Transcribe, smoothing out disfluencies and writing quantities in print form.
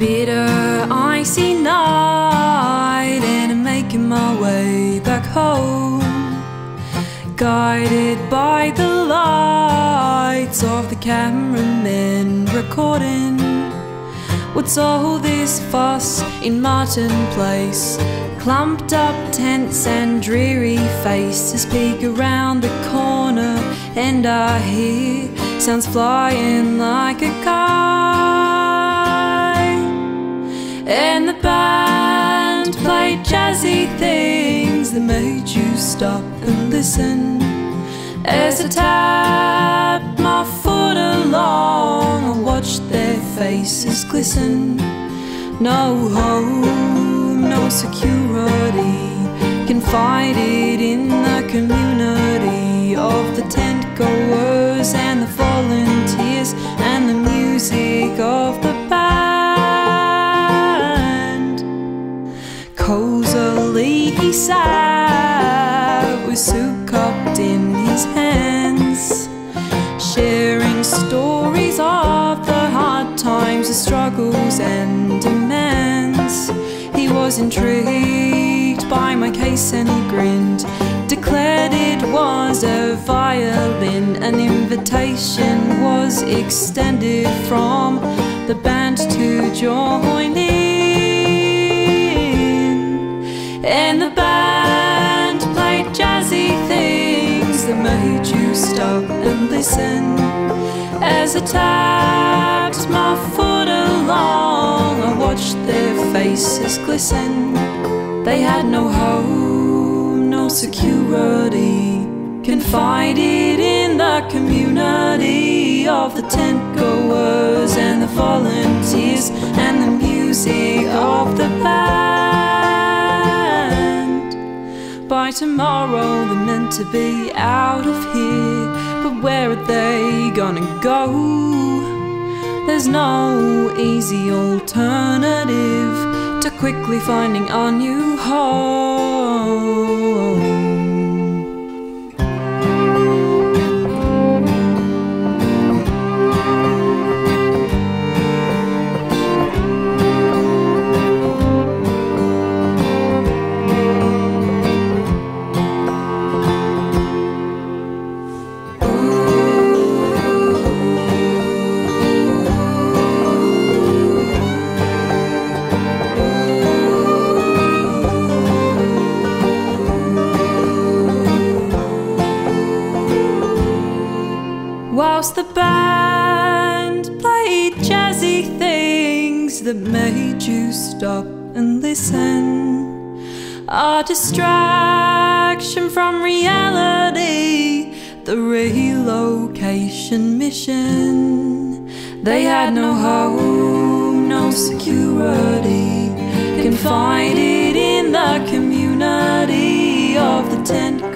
bitter, icy night, and I'm making my way back home, guided by the lights of the cameraman recording. What's all this fuss in Martin Place? Clumped up tents and dreary faces peek around the corner, and I hear sounds flying like a kite. And the band played jazzy things that made you stop and listen. As I tapped my foot along, I watched their faces glisten. No home, no security, confided in the community of the tent goers and the volunteers and the music of the band. Cozily he sat with soup cupped in his hands, sharing stories of the hard times, the struggles and demands. He was intrigued by my case and he grinned, declared it was a violin. An invitation was extended from the band to join in, and the band played jazzy things that made you stop and listen. As I tapped my foot along, I watched their faces glisten. They had no home, no security, confided in the community of the tent goers and the volunteers and the music of the band. By tomorrow they're meant to be out of here, but where are they gonna go? There's no easy alternative to quickly finding our new home. Whilst the band played jazzy things that made you stop and listen, a distraction from reality, the relocation mission. They had no home, no security, confided in the community of the tent